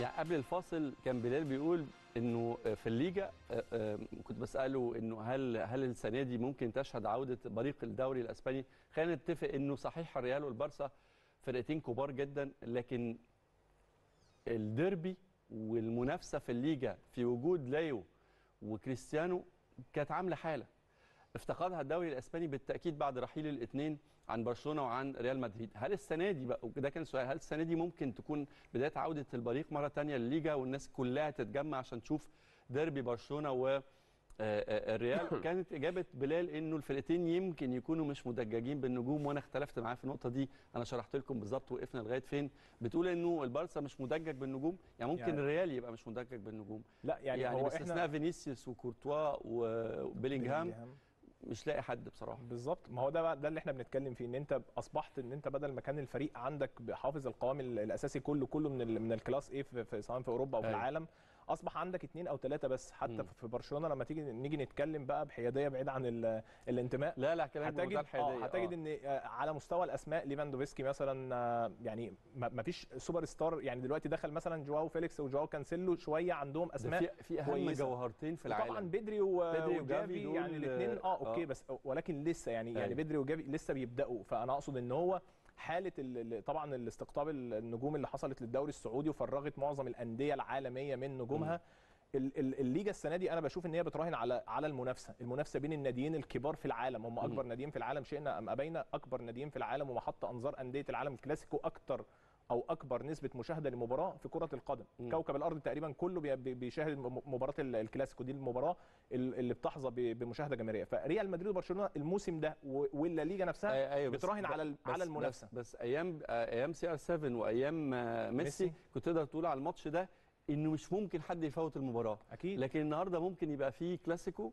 يعني قبل الفاصل كان بلال بيقول انه في الليجا كنت بساله انه هل السنه دي ممكن تشهد عوده بريق الدوري الاسباني؟ خلينا نتفق انه صحيح الريال والبارسا فرقتين كبار جدا، لكن الديربي والمنافسه في الليجا في وجود ليو وكريستيانو كانت عامله حاله افتقدها الدوري الاسباني بالتاكيد بعد رحيل الاثنين عن برشلونه وعن ريال مدريد. هل السنه دي بقى، وده كان سؤال، هل السنه دي ممكن تكون بدايه عوده البريق مره ثانيه للليجا والناس كلها تتجمع عشان تشوف ديربي برشلونه والريال؟ كانت اجابه بلال انه الفرقتين يمكن يكونوا مش مدججين بالنجوم، وانا اختلفت معاه في النقطه دي. انا شرحت لكم بالظبط وقفنا لغايه فين. بتقول انه البارسا مش مدجج بالنجوم، يعني ممكن الريال يبقى مش مدجج بالنجوم، لا يعني باستثناء فينيسيوس وكورتوا وبيلينجهام مش لاقي حد بصراحه. بالظبط، ما هو ده بقى، ده اللي احنا بنتكلم فيه، ان انت اصبحت ان انت بدل ما كان الفريق عندك بحافظ القوام الاساسي كله من الكلاس ايه في سواء في اوروبا او في العالم، اصبح عندك 2 أو 3 بس. حتى في برشلونه لما نيجي نتكلم بقى بحياديه بعيد عن الانتماء، لا كلام بمنتهى الحياديه، هتجد ان على مستوى الاسماء ليفاندوفسكي مثلا، يعني ما فيش سوبر ستار. يعني دلوقتي دخل مثلا جواو فيليكس وجواو كانسيلو، شويه عندهم اسماء في اهم جوهرتين في العالم. طبعا بدري وجافي يعني الاثنين اوكي، بس ولكن لسه يعني بدري وجافي لسه بيبداوا. فانا اقصد ان هو حاله طبعا الاستقطاب النجوم اللي حصلت للدوري السعودي وفرغت معظم الانديه العالميه من نجومها. الليجا السنه دي انا بشوف ان هي بتراهن على المنافسه بين الناديين الكبار في العالم. هم اكبر ناديين في العالم، شئنا ام ابينا اكبر ناديين في العالم، ومحط انظار انديه العالم. الكلاسيكو اكتر او اكبر نسبه مشاهده لمباراه في كره القدم. كوكب الارض تقريبا كله بيشاهد مباراه الكلاسيكو دي، المباراه اللي بتحظى بمشاهده جماهيريه. فريال مدريد وبرشلونه الموسم ده والليجا نفسها بتراهن على المنافسه. بس ايام CR7 وايام ميسي كنت تقدر تقول على الماتش ده انه مش ممكن حد يفوت المباراه، اكيد. لكن النهارده ممكن يبقى فيه كلاسيكو،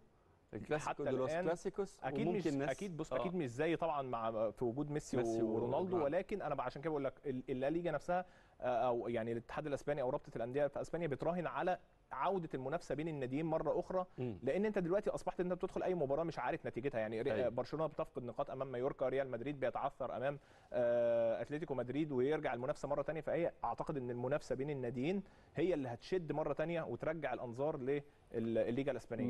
الكلاسيكو دلوس كلاسيكوس، اكيد مش زي طبعا مع في وجود ميسي ورونالدو. ولكن انا عشان كده بقول لك الليجا نفسها او يعني الاتحاد الاسباني او رابطه الانديه في اسبانيا بتراهن على عوده المنافسه بين الناديين مره اخرى. لان انت دلوقتي اصبحت انت بتدخل اي مباراه مش عارف نتيجتها، يعني برشلونه بتفقد نقاط امام ميوركا، ريال مدريد بيتعثر امام اتلتيكو مدريد ويرجع المنافسه مره ثانيه. فهي اعتقد ان المنافسه بين الناديين هي اللي هتشد مره ثانيه وترجع الانظار للليجا الاسبانيه.